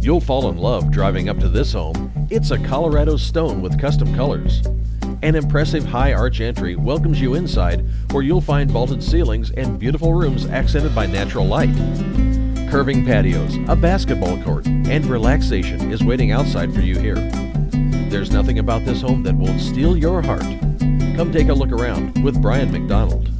You'll fall in love driving up to this home. It's a Colorado stone with custom colors. An impressive high arch entry welcomes you inside, where you'll find vaulted ceilings and beautiful rooms accented by natural light. Curving patios, a basketball court, and relaxation is waiting outside for you here. There's nothing about this home that won't steal your heart. Come take a look around with Brian MacDonald.